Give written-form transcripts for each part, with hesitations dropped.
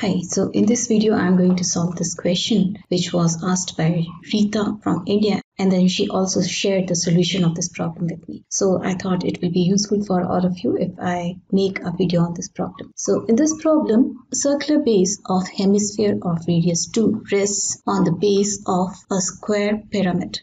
Hi, so in this video I'm going to solve this question which was asked by Rita from India, and then she also shared the solution of this problem with me. So I thought it will be useful for all of you if I make a video on this problem. So in this problem, a circular base of hemisphere of radius 2 rests on the base of a square pyramid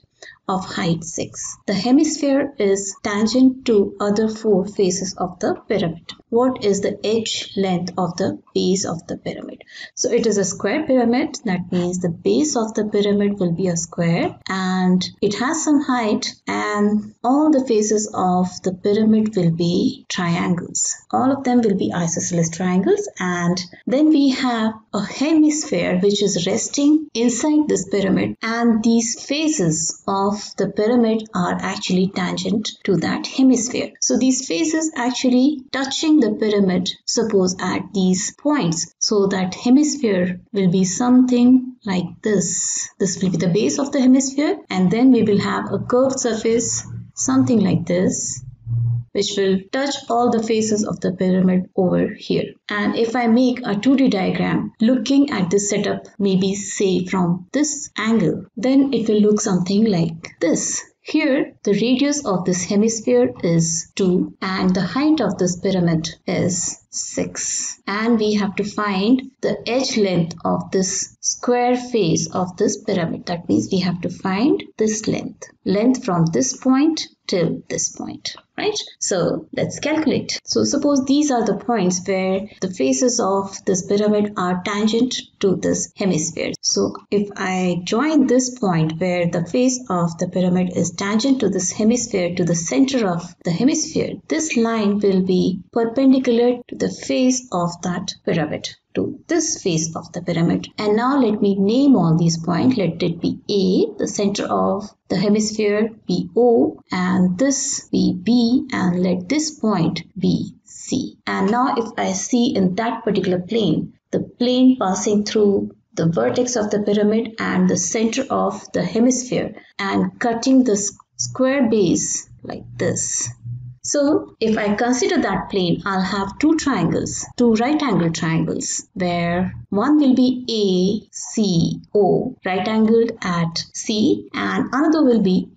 of height 6. The hemisphere is tangent to other four faces of the pyramid. What is the edge length of the base of the pyramid? So it is a square pyramid. That means the base of the pyramid will be a square and it has some height, and all the faces of the pyramid will be triangles. All of them will be isosceles triangles, and then we have a hemisphere which is resting inside this pyramid, and these faces of the pyramid are actually tangent to that hemisphere. So these faces actually touching the pyramid, suppose at these points. So that hemisphere will be something like this. This will be the base of the hemisphere, and then we will have a curved surface something like this, which will touch all the faces of the pyramid over here. And if I make a 2D diagram looking at this setup, maybe say from this angle, then it will look something like this. Here, the radius of this hemisphere is 2 and the height of this pyramid is 6. And we have to find the edge length of this square face of this pyramid. That means we have to find this length. Length from this point till this point, right? So let's calculate. So suppose these are the points where the faces of this pyramid are tangent to this hemisphere. So if I join this point where the face of the pyramid is tangent to this hemisphere to the center of the hemisphere, this line will be perpendicular to the face of that pyramid, to this face of the pyramid. And now let me name all these points. Let it be A, the center of the hemisphere, be O, and this be B, and let this point be C. And now if I see in that particular plane, the plane passing through the vertex of the pyramid and the center of the hemisphere and cutting the square base like this. So if I consider that plane, I'll have two triangles, two right angle triangles, where one will be ACO, right angled at C, and another will be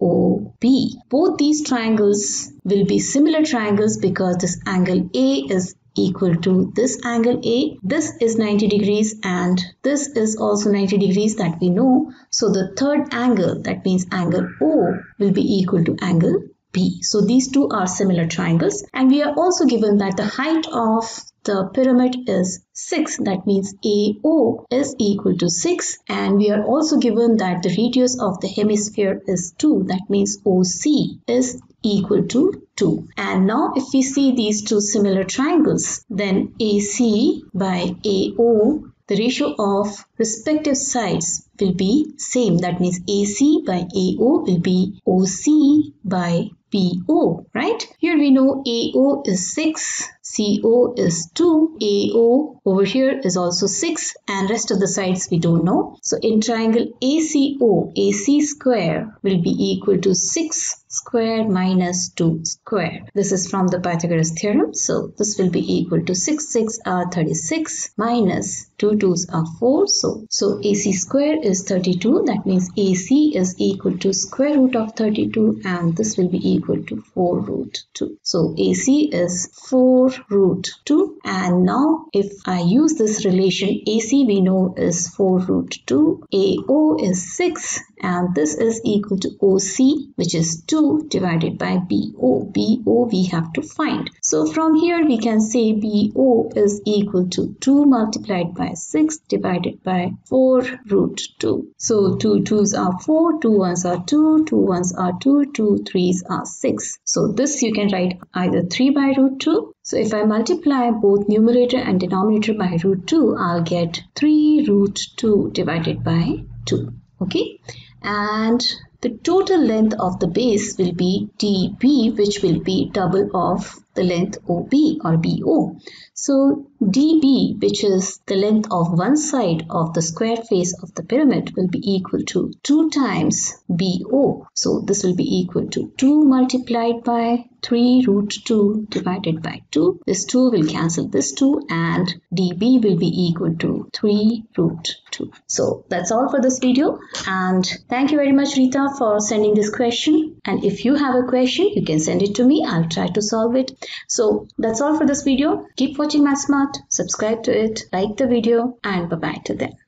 AOB. Both these triangles will be similar triangles because this angle A is equal to this angle A. This is 90 degrees and this is also 90 degrees that we know. So the third angle, that means angle O, will be equal to angle B. So these two are similar triangles, and we are also given that the height of the pyramid is 6. That means AO is equal to 6, and we are also given that the radius of the hemisphere is 2. That means OC is equal to 2. And now if we see these two similar triangles, then AC by AO, the ratio of respective sides will be same. That means AC by AO will be OC by PO, right? Here we know AO is 6, CO is 2, AO over here is also 6, and rest of the sides we don't know. So in triangle ACO, AC square will be equal to 6 squared minus 2 squared. This is from the Pythagoras theorem. So this will be equal to 6, 6 are 36 minus 2 2s are 4. So AC square is 32. That means AC is equal to square root of 32, and this will be equal to 4 root 2. So AC is 4 root 2. And now if I use this relation, AC we know is 4 root 2. AO is 6, and this is equal to OC, which is 2 divided by BO. BO we have to find. So from here we can say BO is equal to 2 multiplied by 6 divided by 4 root 2. So 2 2s are 4, 2 1s are 2, 2 1s are 2, 2 3s are 6. So this you can write either 3 by root 2. So if I multiply both numerator and denominator by root 2, I'll get 3 root 2 divided by 2. Okay, and the total length of the base will be DB, which will be double of the length OB or BO. So dB, which is the length of one side of the square face of the pyramid, will be equal to 2 times BO. So this will be equal to 2 multiplied by 3 root 2 divided by 2. This 2 will cancel this 2 and dB will be equal to 3 root 2. So that's all for this video, and thank you very much, Rita, for sending this question. And if you have a question, you can send it to me. I'll try to solve it. So that's all for this video. Keep watching MathsSmart, subscribe to it, like the video, and bye-bye till then.